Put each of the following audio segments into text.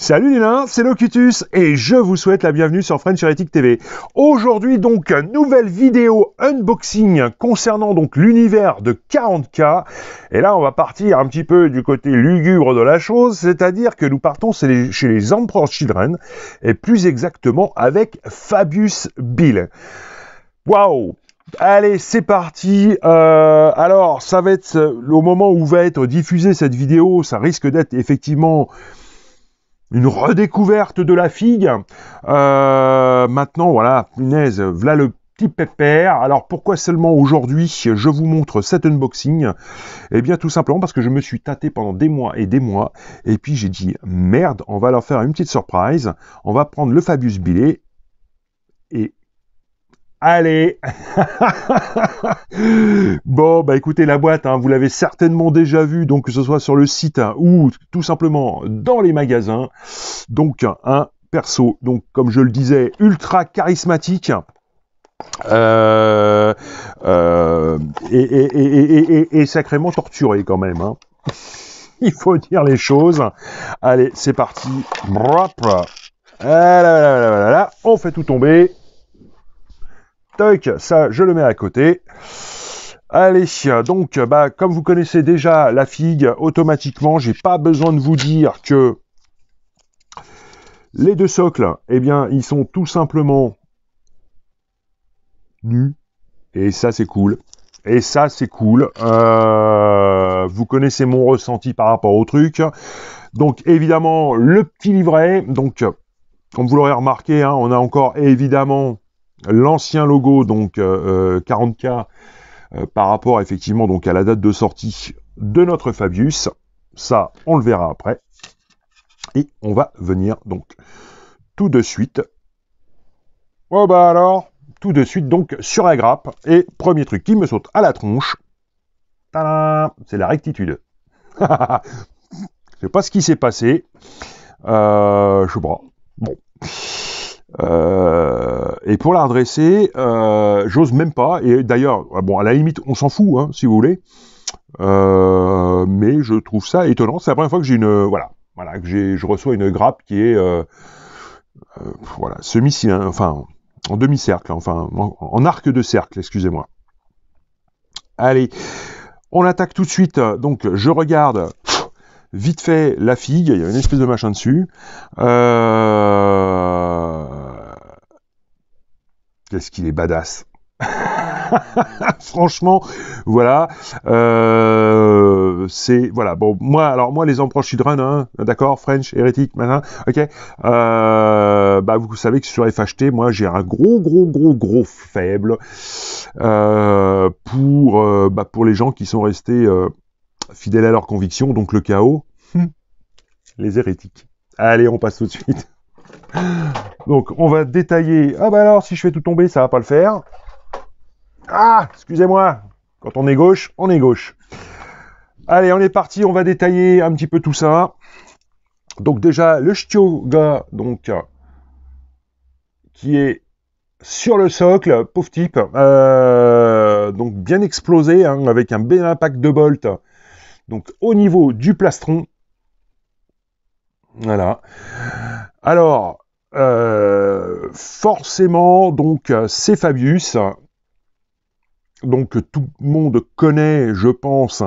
Salut les nains, c'est Locutus et je vous souhaite la bienvenue sur French Heretic TV. Aujourd'hui donc, nouvelle vidéo unboxing concernant donc l'univers de 40K. Et là on va partir un petit peu du côté lugubre de la chose, c'est-à-dire que nous partons chez les Emperor's Children et plus exactement avec Fabius Bile. Waouh! Allez, c'est parti. Alors, ça va être au moment où va être diffusée cette vidéo, ça risque d'être effectivement une redécouverte de la figue. Maintenant, voilà, punaise, voilà le petit pépère. Alors, pourquoi seulement aujourd'hui je vous montre cet unboxing? Eh bien, tout simplement parce que je me suis tâté pendant des mois, et puis j'ai dit merde, on va leur faire une petite surprise. On va prendre le Fabius Bile et allez. Bon, bah écoutez, la boîte, hein, vous l'avez certainement déjà vue, donc que ce soit sur le site hein, ou tout simplement dans les magasins. Donc, un perso, donc comme je le disais, ultra charismatique. Et sacrément torturé quand même. Hein. Il faut dire les choses. Allez, c'est parti. On fait tout tomber. Toc, ça je le mets à côté. Allez, donc bah comme vous connaissez déjà la figue, automatiquement, j'ai pas besoin de vous dire que les deux socles, eh bien, ils sont tout simplement nus. Et ça c'est cool. Et ça c'est cool. Vous connaissez mon ressenti par rapport au truc. Donc évidemment le petit livret. Donc comme vous l'aurez remarqué, hein, on a encore évidemment l'ancien logo donc 40K par rapport effectivement donc à la date de sortie de notre Fabius. Ça on le verra après et on va venir donc tout de suite donc sur la grappe. Et premier truc qui me saute à la tronche, c'est la rectitude. Je sais pas ce qui s'est passé, je sais pas, bon. Et pour la redresser, j'ose même pas, et d'ailleurs, bon, à la limite, on s'en fout, hein, si vous voulez, mais je trouve ça étonnant. C'est la première fois que j'ai une, voilà, que je reçois une grappe qui est, voilà, semi-cylindre, enfin, en demi-cercle, enfin, en arc de cercle, excusez-moi. Allez, on attaque tout de suite, donc, je regarde vite fait la figue, il y a une espèce de machin dessus. Qu'est-ce qu'il est badass. Franchement, voilà. C'est, voilà, bon, moi, les Emperor's Children, hein, d'accord, French, Heretic, machin, ok. Bah, vous savez que sur FHT, moi, j'ai un gros faible pour les gens qui sont restés fidèles à leurs convictions, donc le chaos, les hérétiques. Allez, on passe tout de suite. Donc, on va détailler. Ah bah alors, si je fais tout tomber, ça va pas le faire. Ah, excusez-moi. Quand on est gauche, on est gauche. Allez, on est parti. On va détailler un petit peu tout ça. Donc déjà, le Stioga, donc, qui est sur le socle, pauvre type. Donc, bien explosé, hein, avec un bel impact de bolt. Donc, au niveau du plastron. Voilà. Alors, forcément, donc, c'est Fabius. Donc, tout le monde connaît, je pense,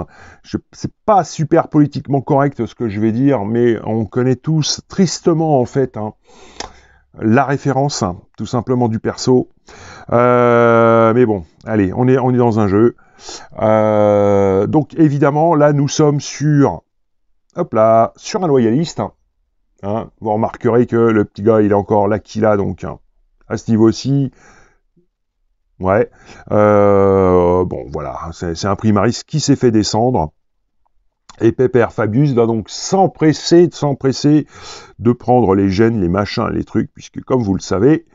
c'est pas super politiquement correct ce que je vais dire, mais on connaît tous, tristement, en fait, hein, la référence, hein, tout simplement, du perso. Mais bon, allez, on est dans un jeu. Donc, évidemment, là, nous sommes sur, hop là, sur un loyaliste. Hein, vous remarquerez que le petit gars, il est encore là, donc, hein, à ce niveau-ci, ouais, bon, voilà, c'est un primariste qui s'est fait descendre, et pépère Fabius va donc s'empresser de prendre les gènes, les machins, les trucs, puisque, comme vous le savez,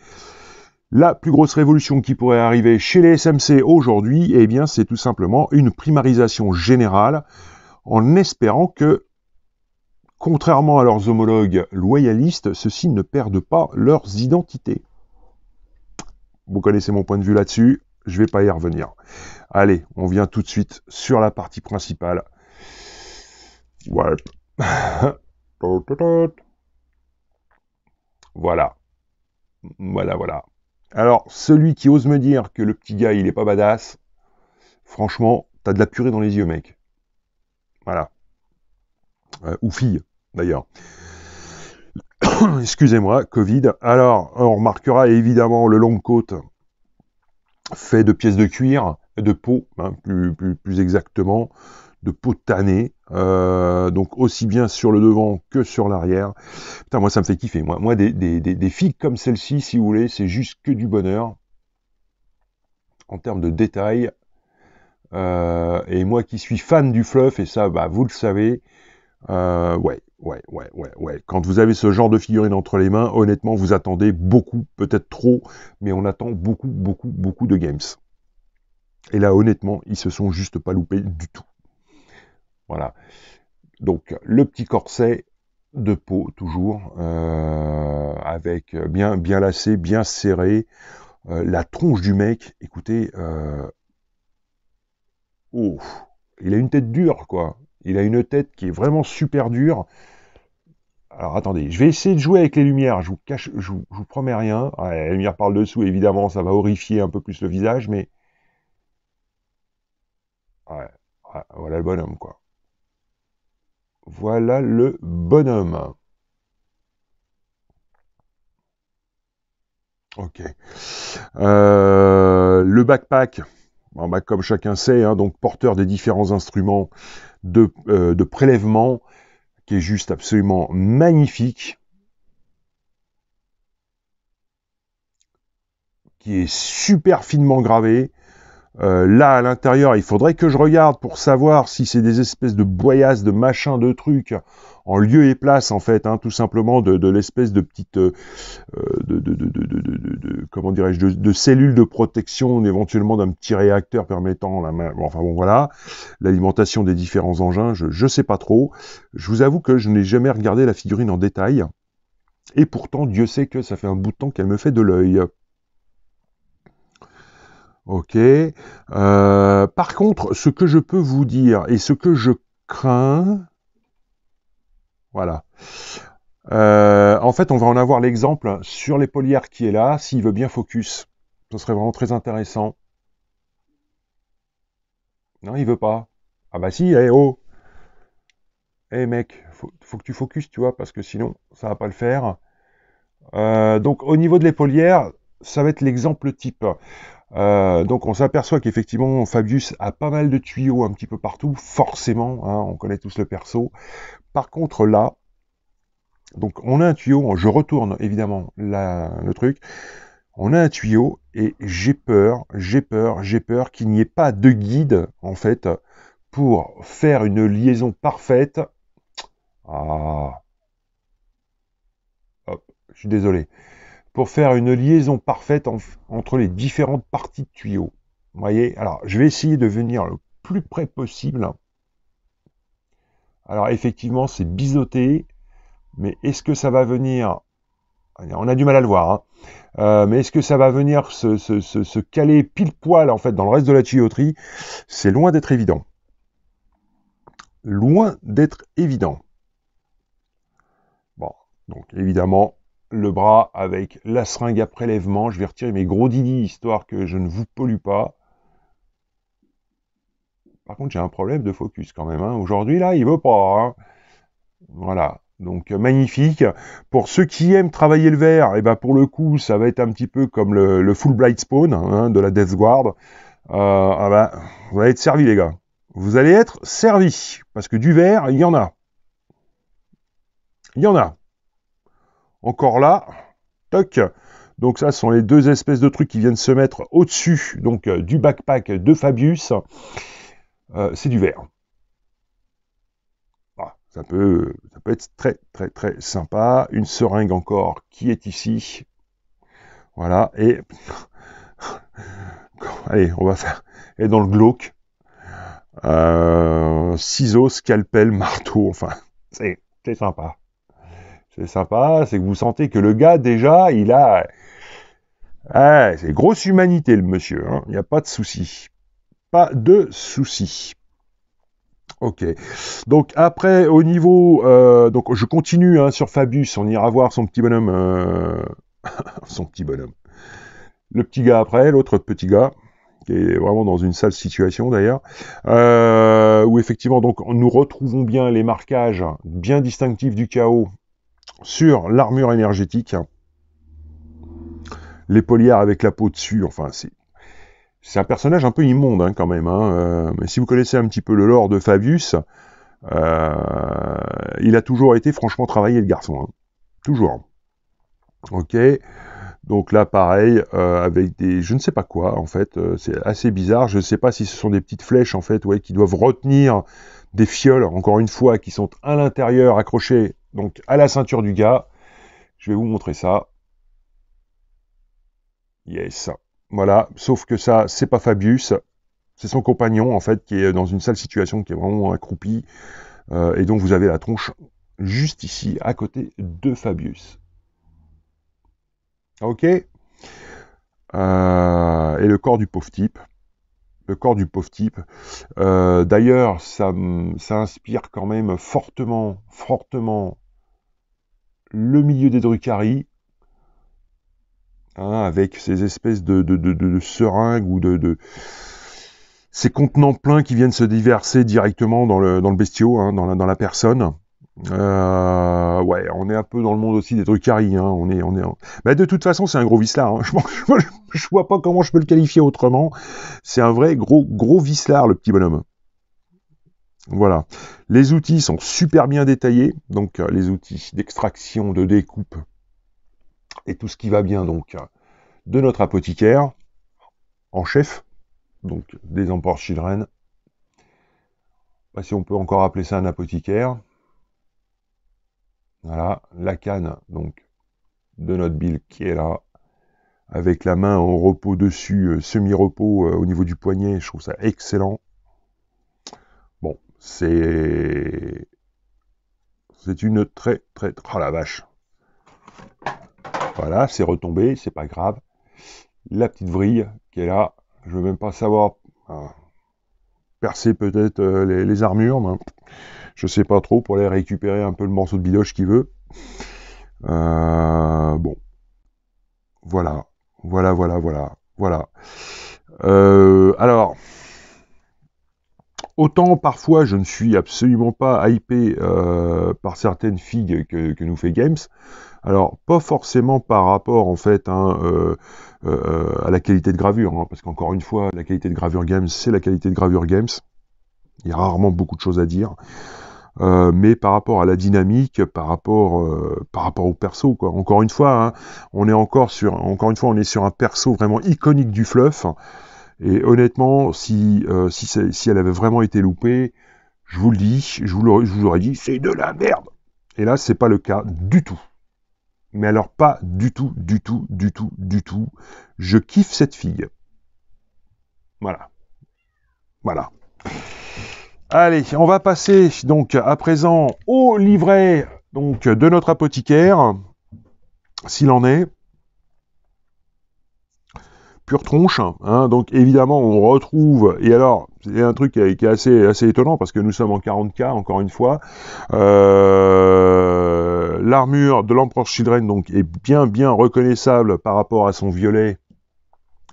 la plus grosse révolution qui pourrait arriver chez les SMC aujourd'hui, eh bien, c'est tout simplement une primarisation générale, en espérant que, contrairement à leurs homologues loyalistes, ceux-ci ne perdent pas leurs identités. Vous connaissez mon point de vue là-dessus, je ne vais pas y revenir. Allez, on vient tout de suite sur la partie principale. Ouais. Voilà. Voilà, voilà. Alors, celui qui ose me dire que le petit gars, il est pas badass, franchement, t'as de la purée dans les yeux, mec. Voilà. Ou fille, d'ailleurs. Excusez-moi, Covid. Alors, on remarquera évidemment le long côte fait de pièces de cuir, de peau, hein, plus exactement, de peau tannée, donc aussi bien sur le devant que sur l'arrière. Putain, moi ça me fait kiffer. Moi des filles comme celle-ci, si vous voulez, c'est juste que du bonheur en termes de détails. Et moi qui suis fan du fluff, et ça, bah, vous le savez, ouais. Quand vous avez ce genre de figurine entre les mains, honnêtement, vous attendez beaucoup, peut-être trop, mais on attend beaucoup, beaucoup, beaucoup de games. Et là, honnêtement, ils se sont juste pas loupés du tout. Voilà. Donc, le petit corset de peau, toujours, avec bien lacé, bien serré. La tronche du mec, écoutez, oh, il a une tête dure, quoi. Il a une tête qui est vraiment super dure. Alors, attendez, je vais essayer de jouer avec les lumières. Je vous cache, je vous promets rien. Ouais, la lumière par le dessous, évidemment, ça va horrifier un peu plus le visage, mais... Ouais. Voilà le bonhomme, quoi. Voilà le bonhomme. Ok. Le backpack, bon, bah, comme chacun sait, hein, donc porteur des différents instruments de prélèvement, qui est juste absolument magnifique, qui est super finement gravé. Là, à l'intérieur, il faudrait que je regarde pour savoir si c'est des espèces de boyasses, de machins, de trucs, en lieu et place, en fait, hein, tout simplement, de l'espèce de petite... comment dirais-je, de cellules de protection, éventuellement d'un petit réacteur permettant... La main, bon, enfin bon, voilà, l'alimentation des différents engins, je sais pas trop. Je vous avoue que je n'ai jamais regardé la figurine en détail. Et pourtant, Dieu sait que ça fait un bout de temps qu'elle me fait de l'œil. Ok. Par contre, ce que je peux vous dire et ce que je crains, voilà. En fait, on va en avoir l'exemple sur les polières qui est là. S'il veut bien focus, ce serait vraiment très intéressant. Non, il veut pas. Ah bah si, eh oh. Eh mec, faut que tu focuses, tu vois, parce que sinon, ça va pas le faire. Donc, au niveau de l'épaulière, ça va être l'exemple type. Donc on s'aperçoit qu'effectivement Fabius a pas mal de tuyaux un petit peu partout, forcément, hein, on connaît tous le perso. Par contre là, donc on a un tuyau, je retourne évidemment le truc, on a un tuyau et j'ai peur qu'il n'y ait pas de guide en fait pour faire une liaison parfaite. Ah. Hop, je suis désolé. Pour faire une liaison parfaite entre les différentes parties de tuyaux. Vous voyez, alors, je vais essayer de venir le plus près possible. Alors, effectivement, c'est biseauté, mais est-ce que ça va venir... On a du mal à le voir, hein. Mais est-ce que ça va venir se caler pile poil, en fait, dans le reste de la tuyauterie? C'est loin d'être évident. Loin d'être évident. Bon, donc, évidemment... Le bras avec la seringue à prélèvement. Je vais retirer mes gros didis, histoire que je ne vous pollue pas. Par contre, j'ai un problème de focus quand même. Hein. Aujourd'hui, là, il ne veut pas. Hein. Voilà. Donc, magnifique. Pour ceux qui aiment travailler le verre, eh ben, pour le coup, ça va être un petit peu comme le Full Blight Spawn, hein, de la Death Guard. Ah ben, vous allez être servi, les gars. Vous allez être servi. Parce que du verre, il y en a. Il y en a. Encore là, toc. Donc ça, ce sont les deux espèces de trucs qui viennent se mettre au-dessus donc du backpack de Fabius. C'est du verre. Ah, ça peut être très, très, très sympa. Une seringue encore qui est ici. Voilà, et... Allez, on va faire... Et dans le glauque. Ciseaux, scalpel, marteau, enfin, c'est sympa. C'est sympa, c'est que vous sentez que le gars, déjà, il a... Ah, c'est grosse humanité, le monsieur. Hein. Il n'y a pas de souci. Pas de souci. Ok, donc après au niveau, donc je continue hein, sur Fabius, on ira voir son petit bonhomme, le petit gars après, l'autre petit gars, qui est vraiment dans une sale situation d'ailleurs, où effectivement donc nous retrouvons bien les marquages bien distinctifs du chaos sur l'armure énergétique, hein. Les poliards avec la peau dessus, enfin c'est... C'est un personnage un peu immonde hein, quand même, hein. Mais si vous connaissez un petit peu le lore de Fabius, il a toujours été franchement travaillé le garçon, hein. Toujours. Ok, donc là pareil, avec des je ne sais pas quoi en fait, c'est assez bizarre, je ne sais pas si ce sont des petites flèches en fait, ouais, qui doivent retenir des fioles, encore une fois, qui sont à l'intérieur, accrochées donc à la ceinture du gars. Je vais vous montrer ça. Yes. Voilà, sauf que ça, c'est pas Fabius, c'est son compagnon, en fait, qui est dans une sale situation, qui est vraiment accroupi, et donc vous avez la tronche juste ici, à côté de Fabius. Ok, et le corps du pauvre type, d'ailleurs, ça inspire quand même fortement le milieu des Drucaries, hein, avec ces espèces de seringues ou de ces contenants pleins qui viennent se déverser directement dans le bestiau, hein, dans la personne. Ouais, on est un peu dans le monde aussi des Drucaries. Hein, Mais de toute façon, c'est un gros vicelard. Hein. Je vois pas comment je peux le qualifier autrement. C'est un vrai gros vicelard, le petit bonhomme. Voilà. Les outils sont super bien détaillés. Donc, les outils d'extraction, de découpe, et tout ce qui va bien donc de notre apothicaire en chef, donc des Emperor's Children. Bah, si on peut encore appeler ça un apothicaire. Voilà, la canne donc de notre Bile qui est là, avec la main en repos dessus, semi-repos au niveau du poignet, je trouve ça excellent. Bon, c'est une très... Oh la vache! Voilà, c'est retombé, c'est pas grave. La petite vrille qui est là, je veux même pas savoir, percer peut-être les armures, mais je sais pas trop, pour aller récupérer un peu le morceau de bidoche qu'il veut. Bon, voilà. Alors, autant parfois je ne suis absolument pas hypé par certaines figues que nous fait Games. Alors, pas forcément par rapport, en fait, hein, à la qualité de gravure, hein, parce qu'encore une fois, la qualité de gravure Games, c'est la qualité de gravure Games. Il y a rarement beaucoup de choses à dire. Mais par rapport à la dynamique, par rapport au perso, quoi. Encore une fois, hein, on est sur un perso vraiment iconique du fluff. Et honnêtement, si elle avait vraiment été loupée, je vous le dis, je vous aurais dit, c'est de la merde. Et là, c'est pas le cas du tout. Mais alors pas du tout, du tout. Je kiffe cette fille. Voilà. Voilà. Allez, on va passer donc à présent au livret donc, de notre apothicaire, s'il en est. Pure tronche, hein, donc évidemment on retrouve, et alors c'est un truc qui est assez étonnant parce que nous sommes en 40K encore une fois, l'armure de l'Emperor's Children donc est bien reconnaissable par rapport à son violet,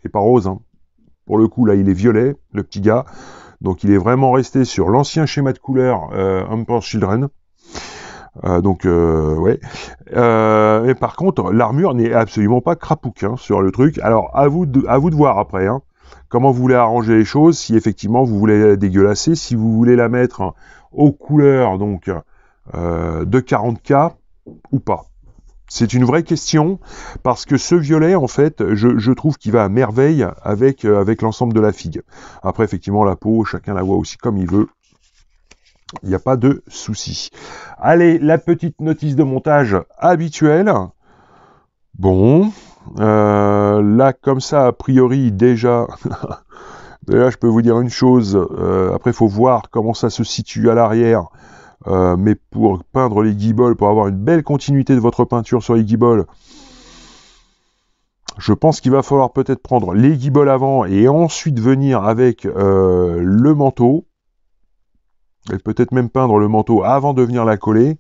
et pas rose, hein. Pour le coup là il est violet, le petit gars, donc il est vraiment resté sur l'ancien schéma de couleur Emperor's Children. Ouais. Et par contre, l'armure n'est absolument pas crapouque hein, sur le truc. Alors, à vous de voir après. Hein, comment vous voulez arranger les choses, si effectivement vous voulez la dégueulasser, si vous voulez la mettre aux couleurs donc de 40K ou pas. C'est une vraie question, parce que ce violet, en fait, je trouve qu'il va à merveille avec l'ensemble de la figue. Après, effectivement, la peau, chacun la voit aussi comme il veut. Il n'y a pas de souci. Allez, la petite notice de montage habituelle. Bon, là, comme ça, a priori, déjà, je peux vous dire une chose. Après, il faut voir comment ça se situe à l'arrière. Mais pour peindre les guibolles, pour avoir une belle continuité de votre peinture sur les guibolles, je pense qu'il va falloir peut-être prendre les guibolles avant et ensuite venir avec le manteau. et peut-être même peindre le manteau avant de venir la coller.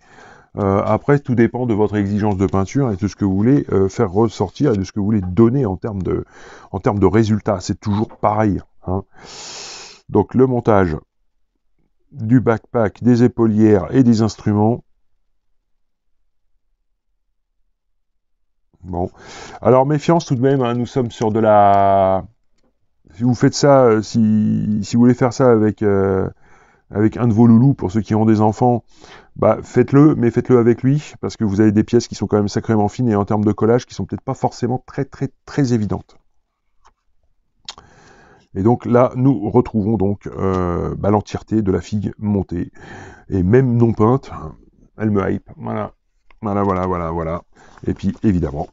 Après, tout dépend de votre exigence de peinture et de ce que vous voulez faire ressortir et de ce que vous voulez donner en termes de résultats. C'est toujours pareil, hein. Donc le montage du backpack, des épaulières et des instruments. Bon, alors méfiance tout de même, hein, nous sommes sur de la... Si vous faites ça, si vous voulez faire ça avec, avec un de vos loulous, pour ceux qui ont des enfants, bah faites-le, mais faites-le avec lui, parce que vous avez des pièces qui sont quand même sacrément fines et en termes de collage qui sont peut-être pas forcément très évidentes. Et donc là, nous retrouvons donc bah, l'entièreté de la figue montée, et même non peinte, elle me hype, voilà, voilà. Et puis évidemment,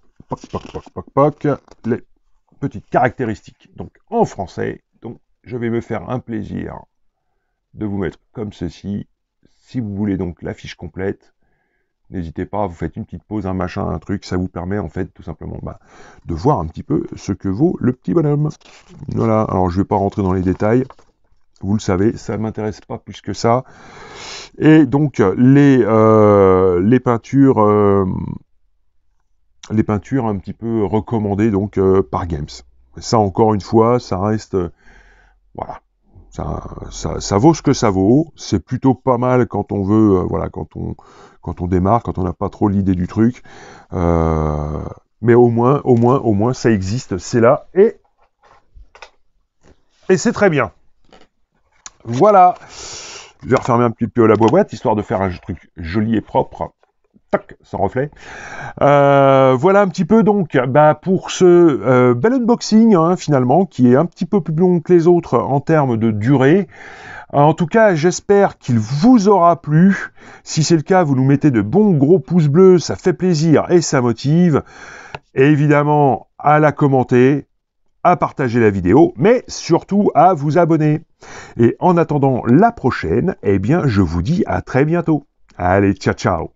les petites caractéristiques, donc en français. Donc je vais me faire un plaisir de vous mettre comme ceci. Si vous voulez donc la fiche complète, n'hésitez pas, vous faites une petite pause, un machin, un truc, ça vous permet en fait tout simplement bah, de voir un petit peu ce que vaut le petit bonhomme. Voilà, alors je ne vais pas rentrer dans les détails, vous le savez, ça ne m'intéresse pas plus que ça. Et donc les peintures... les peintures un petit peu recommandées donc par Games. Ça encore une fois, ça reste voilà, ça vaut ce que ça vaut. C'est plutôt pas mal quand on veut, voilà, quand on démarre, quand on n'a pas trop l'idée du truc. Mais au moins, ça existe, c'est là et c'est très bien. Voilà. Je vais refermer un petit peu la boîte histoire de faire un truc joli et propre. Tac, sans reflet. Voilà un petit peu donc bah, pour ce bel unboxing hein, finalement qui est un petit peu plus long que les autres en termes de durée. En tout cas, j'espère qu'il vous aura plu. Si c'est le cas, vous nous mettez de bons gros pouces bleus, ça fait plaisir et ça motive. Et évidemment, à la commenter, à partager la vidéo, mais surtout à vous abonner. Et en attendant la prochaine, eh bien, je vous dis à très bientôt. Allez, ciao, ciao!